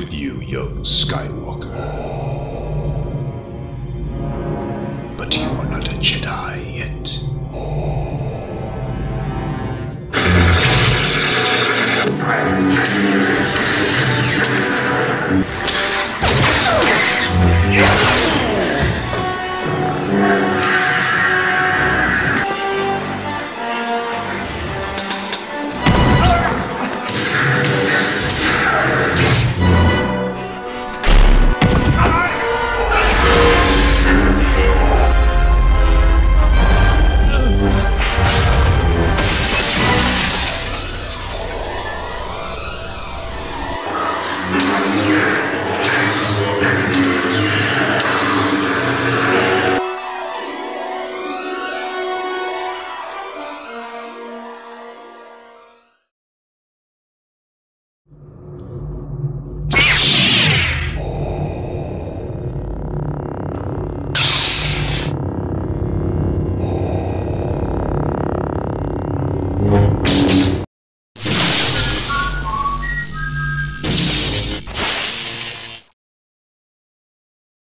with you, young Skywalker. But you are not a Jedi.